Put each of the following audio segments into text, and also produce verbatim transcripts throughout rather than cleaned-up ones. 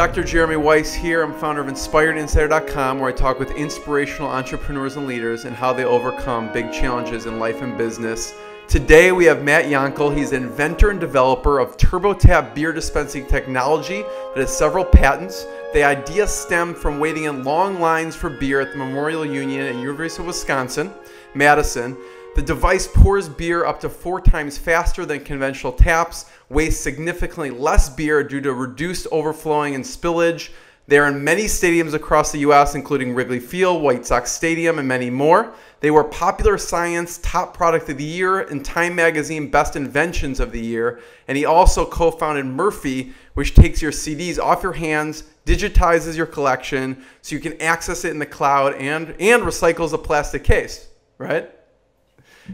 Doctor Jeremy Weiss here. I'm founder of Inspired Insider dot com, where I talk with inspirational entrepreneurs and leaders and how they overcome big challenges in life and business. Today we have Matt Younkle. He's the inventor and developer of TurboTap beer dispensing technology that has several patents. The idea stemmed from waiting in long lines for beer at the Memorial Union at University of Wisconsin, Madison. The device pours beer up to four times faster than conventional taps, wastes significantly less beer due to reduced overflowing and spillage. They are in many stadiums across the U S, including Wrigley Field, White Sox Stadium, and many more. They were Popular Science Top Product of the Year and Time Magazine Best Inventions of the Year. And he also co-founded Murfie, which takes your C Ds off your hands, digitizes your collection, so you can access it in the cloud, and, and recycles a plastic case, right?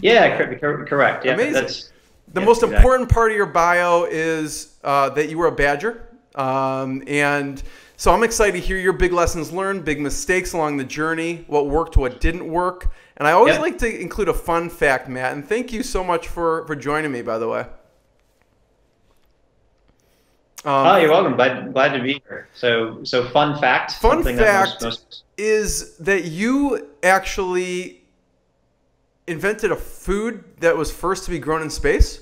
Yeah, cor correct. Yeah, amazing. That's, the yeah, most exactly. important part of your bio is uh, that you were a Badger. Um, and... So I'm excited to hear your big lessons learned, big mistakes along the journey, what worked, what didn't work. And I always yeah. like to include a fun fact, Matt. And thank you so much for, for joining me, by the way. Um, oh, you're welcome. Glad, glad to be here. So, so fun fact. Fun fact that most, most... is that you actually invented a food that was first to be grown in space?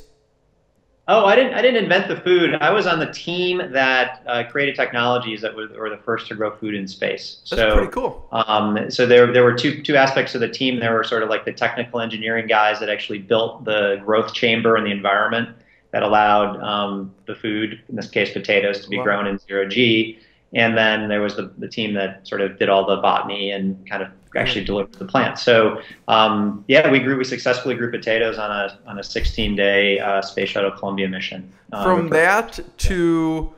Oh, I didn't. I didn't invent the food. I was on the team that uh, created technologies that were, were the first to grow food in space. So, that's pretty cool. Um, so there, there were two two aspects of the team. There were sort of like the technical engineering guys that actually built the growth chamber and the environment that allowed um, the food, in this case potatoes, to be wow. grown in zero G. And then there was the, the team that sort of did all the botany and kind of actually delivered the plant. So um, yeah, we grew, we successfully grew potatoes on a on a sixteen day uh, Space Shuttle Columbia mission. Um, From that to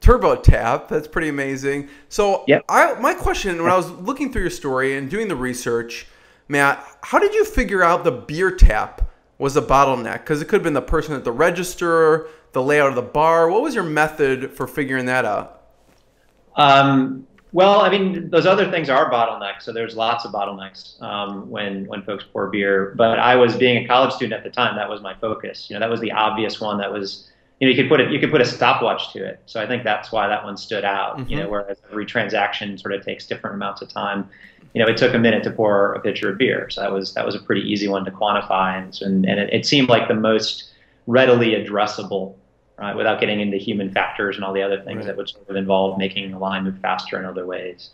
TurboTap, that's pretty amazing. So yep. I, my question, when I was looking through your story and doing the research, Matt, how did you figure out the beer tap was a bottleneck? Because it could have been the person at the register, the layout of the bar. What was your method for figuring that out? Um, well, I mean, those other things are bottlenecks. So there's lots of bottlenecks um, when when folks pour beer. But I was being a college student at the time. That was my focus. You know, that was the obvious one. That was, you know, you could put it, you could put a stopwatch to it. So I think that's why that one stood out. Mm-hmm. You know, whereas every transaction sort of takes different amounts of time. You know, it took a minute to pour a pitcher of beer. So that was that was a pretty easy one to quantify, and and, and it, it seemed like the most readily addressable. Right, without getting into human factors and all the other things right. that would sort of involve making a line move faster in other ways.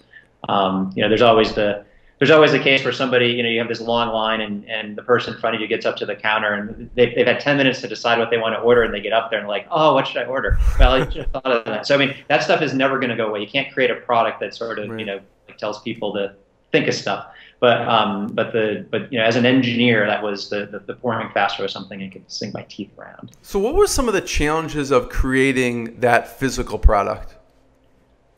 Um, you know, there's always the there's always the case where somebody, you know, you have this long line and, and the person in front of you gets up to the counter and they've, they've had ten minutes to decide what they want to order, and they get up there and like, oh, what should I order? Well, you should have thought of that. So, I mean, that stuff is never going to go away. You can't create a product that sort of, right. you know, tells people to think of stuff. But, um, but, the, but you know, as an engineer, that was the, the, the pouring faster was something I could sink my teeth around. So what were some of the challenges of creating that physical product?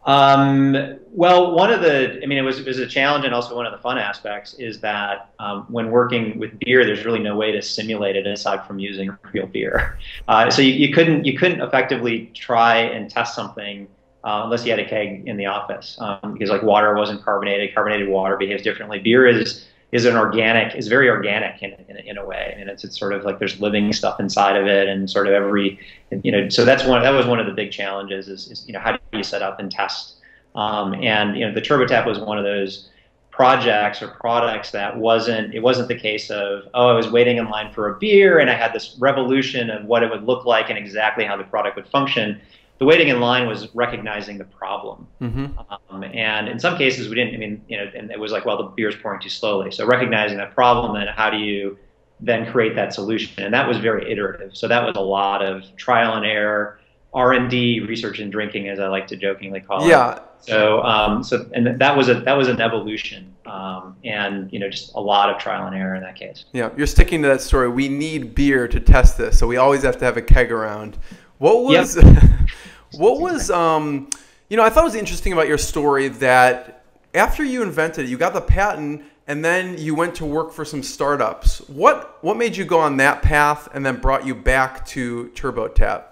Um, well, one of the, I mean, it was, it was a challenge, and also one of the fun aspects is that um, when working with beer, there's really no way to simulate it aside from using real beer. Uh, so you, you, couldn't, you couldn't effectively try and test something Uh, unless you had a keg in the office, um, because like water wasn't carbonated. Carbonated water behaves differently. Beer is is an organic, is very organic in in, in a way, and it's it's sort of like there's living stuff inside of it, and sort of every, you know. So that's one that was one of the big challenges is, is you know, how do you set up and test? Um, and you know, the TurboTap was one of those projects or products that wasn't it wasn't the case of, oh, I was waiting in line for a beer and I had this revolution of what it would look like and exactly how the product would function. The waiting in line was recognizing the problem. Mm-hmm. um, and in some cases we didn't, I mean, you know, and it was like, well, the beer's pouring too slowly. So recognizing that problem, and how do you then create that solution? And that was very iterative. So that was a lot of trial and error, R and D, research and drinking, as I like to jokingly call yeah. it. So, um, so, and that was a, that was an evolution. Um, and, you know, just a lot of trial and error in that case. Yeah. You're sticking to that story. We need beer to test this. So we always have to have a keg around. What was, yep. what was, um, you know, I thought it was interesting about your story that after you invented it, you got the patent, and then you went to work for some startups. What, what made you go on that path and then brought you back to TurboTap?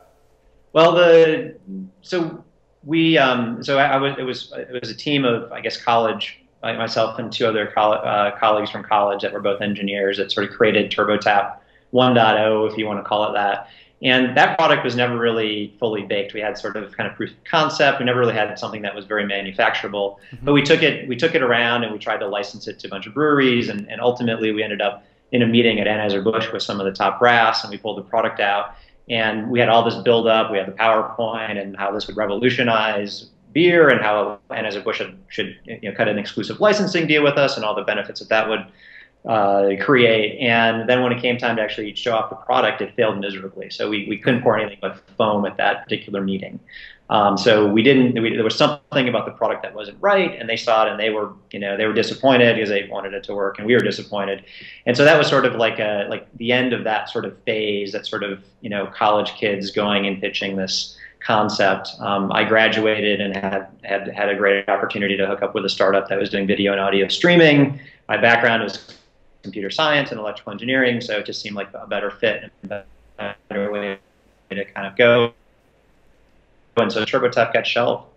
Well, the, so we, um, so I, I was, it was, it was a team of, I guess, college, like myself and two other coll uh, colleagues from college that were both engineers that sort of created TurboTap one point oh, if you want to call it that. And that product was never really fully baked. We had sort of kind of proof of concept. We never really had something that was very manufacturable. Mm-hmm. But we took it we took it around and we tried to license it to a bunch of breweries. And, and ultimately, we ended up in a meeting at Anheuser-Busch with some of the top brass, and we pulled the product out. And we had all this build up. We had the PowerPoint and how this would revolutionize beer and how Anheuser-Busch should, should you know, cut an exclusive licensing deal with us and all the benefits that that would uh, create. And then when it came time to actually show off the product, it failed miserably. So we, we couldn't pour anything but foam at that particular meeting. Um, so we didn't, we, there was something about the product that wasn't right, and they saw it and they were, you know, they were disappointed because they wanted it to work, and we were disappointed. And so that was sort of like a, like the end of that sort of phase, that sort of, you know, college kids going and pitching this concept. Um, I graduated and had, had, had a great opportunity to hook up with a startup that was doing video and audio streaming. My background was computer science and electrical engineering. So it just seemed like a better fit and a better way to kind of go. And so TurboTap got shelved.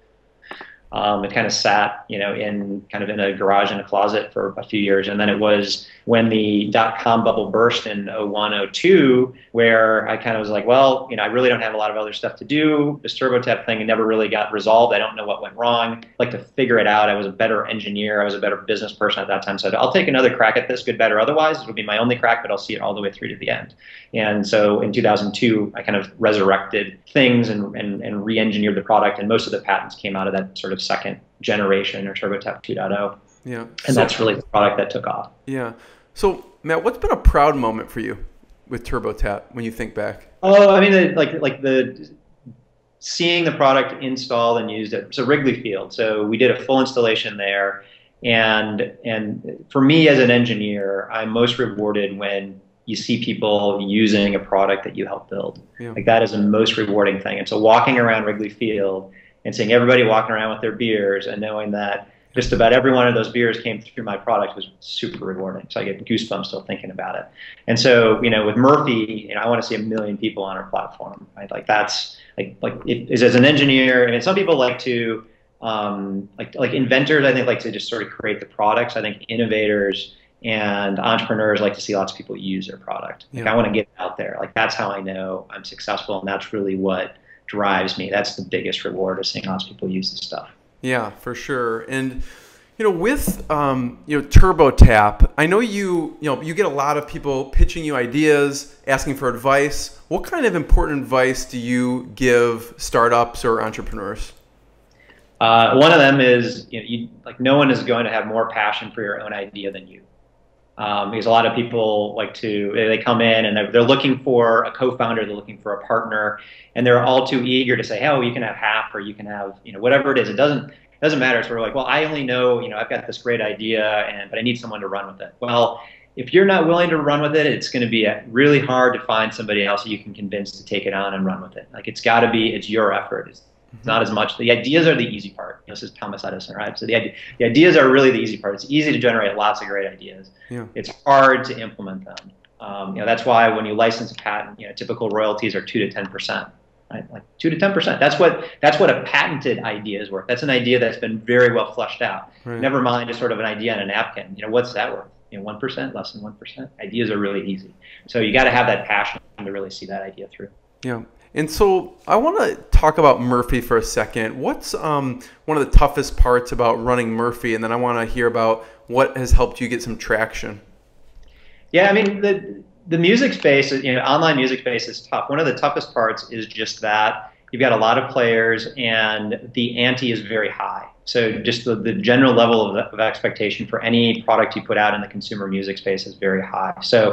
Um, it kind of sat, you know, in kind of in a garage in a closet for a few years, and then it was when the dot-com bubble burst in oh one, oh two, where I kind of was like, well, you know, I really don't have a lot of other stuff to do. This TurboTap thing never really got resolved. I don't know what went wrong. I'd like to figure it out. I was a better engineer. I was a better business person at that time. So I'll take another crack at this, good, better, otherwise. It would be my only crack, but I'll see it all the way through to the end. And so in two thousand two, I kind of resurrected things and and, and re-engineered the product, and most of the patents came out of that sort of second generation or TurboTap two point oh. Yeah. And so, that's really the product that took off. Yeah. So Matt, what's been a proud moment for you with TurboTap when you think back? Oh, I mean, the, like, like the seeing the product installed and used at so Wrigley Field. So we did a full installation there. And, and for me as an engineer, I'm most rewarded when you see people using a product that you helped build. Yeah. Like that is the most rewarding thing. And so walking around Wrigley Field and seeing everybody walking around with their beers and knowing that just about every one of those beers came through my product was super rewarding. So I get goosebumps still thinking about it. And so, you know, with Murfie, you know, I want to see a million people on our platform, right? Like that's like, like it, as an engineer, I mean, some people like to, um, like, like inventors, I think like to just sort of create the products. I think innovators and entrepreneurs like to see lots of people use their product. Like yeah. I want to get out there. Like that's how I know I'm successful. And that's really what drives me. That's the biggest reward of seeing lots of people use this stuff. Yeah, for sure. And you know, with um, you know TurboTap, I know you you know you get a lot of people pitching you ideas, asking for advice. What kind of important advice do you give startups or entrepreneurs? Uh, one of them is you know, you, like no one is going to have more passion for your own idea than you. Um, because a lot of people like to, they come in and they're, they're looking for a co-founder, they're looking for a partner, and they're all too eager to say, oh, you can have half or you can have, you know, whatever it is. It doesn't, it doesn't matter. It's sort of like, well, I only know, you know, I've got this great idea, and but I need someone to run with it. Well, if you're not willing to run with it, it's going to be really hard to find somebody else that you can convince to take it on and run with it. Like it's got to be, it's your effort. It's, It's not as much. The ideas are the easy part. This is Thomas Edison, right? So the, idea, the ideas are really the easy part. It's easy to generate lots of great ideas. Yeah. It's hard to implement them. Um, you know, that's why when you license a patent, you know, typical royalties are two to ten percent. Right? Like two to ten percent. That's what that's what a patented idea is worth. That's an idea that's been very well fleshed out. Right. Never mind just sort of an idea on a napkin. You know, what's that worth? You know, one percent, less than one percent. Ideas are really easy. So you got to have that passion to really see that idea through. Yeah. And so I want to talk about Murfie for a second. What's um, one of the toughest parts about running Murfie? And then I want to hear about what has helped you get some traction. Yeah, I mean, the, the music space, you know, online music space is tough. One of the toughest parts is just that you've got a lot of players and the ante is very high. So just the, the general level of, of expectation for any product you put out in the consumer music space is very high. So.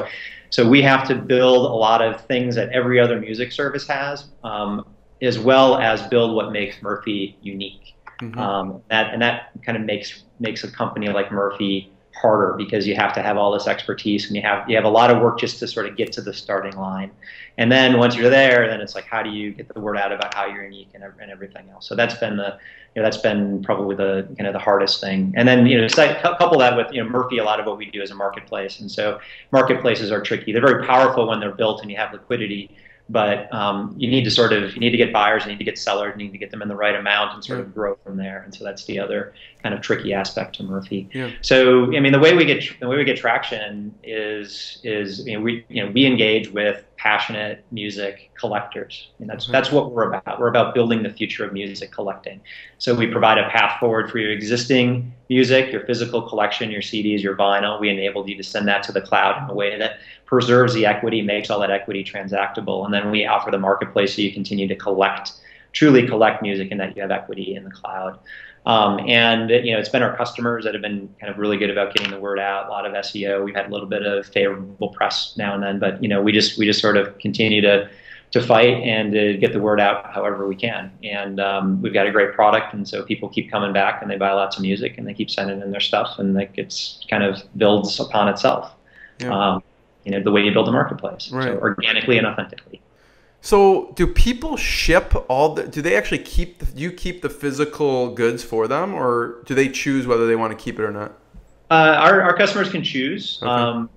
So we have to build a lot of things that every other music service has, um, as well as build what makes Murfie unique. Mm-hmm. um, that, and that kind of makes makes a company like Murfie harder because you have to have all this expertise and you have you have a lot of work just to sort of get to the starting line. And then once you're there, then it's like, how do you get the word out about how you're unique and, and everything else? So that's been the you know, that's been probably the you know the hardest thing. And then you know couple that with you know Murfie, a lot of what we do is a marketplace, and so marketplaces are tricky. They're very powerful when they're built and you have liquidity. But um, you need to sort of, you need to get buyers, you need to get sellers, you need to get them in the right amount and sort of grow from there. And so that's the other kind of tricky aspect to Murfie. Yeah. So, I mean, the way we get, the way we get traction is, is, you know, we, you know, we engage with passionate music collectors. And that's, mm-hmm. that's what we're about. We're about building the future of music collecting. So we provide a path forward for your existing music, your physical collection, your C Ds, your vinyl. We enable you to send that to the cloud in a way that preserves the equity, makes all that equity transactable. And then we offer the marketplace so you continue to collect, truly collect music, and that you have equity in the cloud. Um, and, you know, it's been our customers that have been kind of really good about getting the word out. A lot of S E O. We've had a little bit of favorable press now and then, but, you know, we just, we just sort of continue to, to fight and to get the word out however we can. And, um, we've got a great product. And so people keep coming back and they buy lots of music and they keep sending in their stuff, and like, it's kind of builds upon itself. Yeah. Um, you know, the way you build a marketplace, right. So organically and authentically. So do people ship all the, do they actually keep, do you keep the physical goods for them, or do they choose whether they want to keep it or not? Uh, our, our customers can choose. Okay. Um,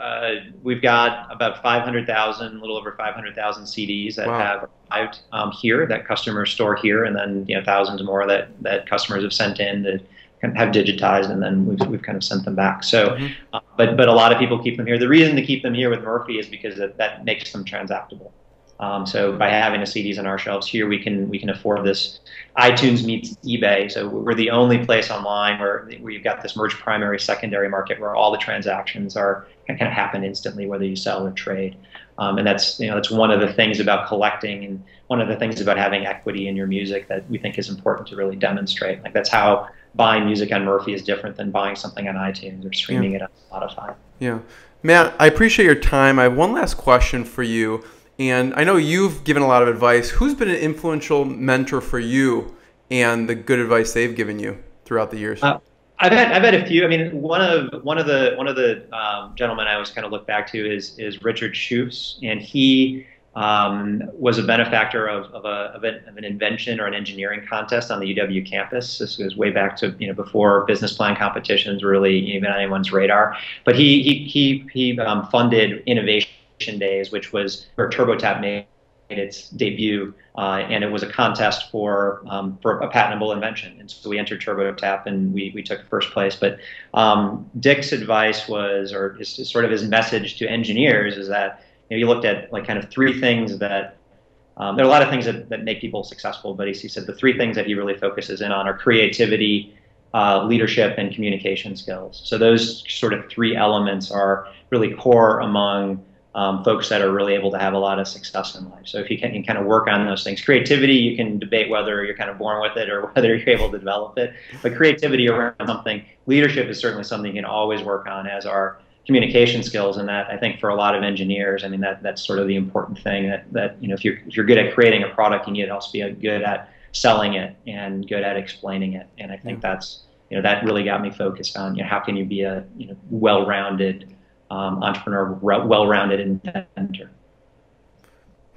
uh, we've got about five hundred thousand, a little over five hundred thousand C Ds that wow. have arrived um, here, that customers store here, and then, you know, thousands more that, that customers have sent in that have digitized, and then we've, we've kind of sent them back. So, mm-hmm. uh, but, but a lot of people keep them here. The reason to keep them here with Murfie is because that, that makes them transactable. Um, so by having the C Ds on our shelves here, we can we can afford this. iTunes meets eBay, so we're the only place online where we've got this merge primary secondary market where all the transactions are kind of happen instantly, whether you sell or trade. Um, and that's you know that's one of the things about collecting, and one of the things about having equity in your music that we think is important to really demonstrate. Like that's how buying music on Murfie is different than buying something on iTunes or streaming yeah. it on Spotify. Yeah, Matt, I appreciate your time. I have one last question for you. And I know you've given a lot of advice. Who's been an influential mentor for you and the good advice they've given you throughout the years? Uh, I've had I've had a few. I mean, one of one of the one of the um, gentlemen I always kind of look back to is is Richard Schuess, and he um, was a benefactor of of, a, of, an, of an invention or an engineering contest on the U W campus. This was way back to you know before business plan competitions really even on anyone's radar. But he he he he um, funded innovation days, which was where TurboTap made its debut, uh, and it was a contest for um, for a patentable invention. And so we entered TurboTap, and we we took first place. But um, Dick's advice was, or his, sort of his message to engineers, is that you know, he looked at like kind of three things that um, there are a lot of things that, that make people successful, but he, he said the three things that he really focuses in on are creativity, Uh, leadership, and communication skills. So those sort of three elements are really core among um, folks that are really able to have a lot of success in life. So if you can, you kind of work on those things. Creativity, you can debate whether you're kind of born with it or whether you're able to develop it. But creativity around something, leadership is certainly something you can always work on, as are communication skills. And that, I think, for a lot of engineers, I mean, that that's sort of the important thing that, that you know, if you're, if you're good at creating a product, you need to also be good at selling it and good at explaining it. And I think yeah. that's, you know, that really got me focused on, you know, how can you be a, you know, well-rounded um, entrepreneur, well-rounded inventor.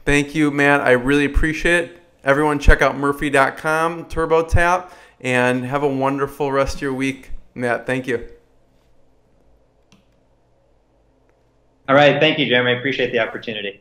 Thank you, Matt. I really appreciate it. Everyone check out Murfie dot com, TurboTap, and have a wonderful rest of your week. Matt, thank you. All right. Thank you, Jeremy. I appreciate the opportunity.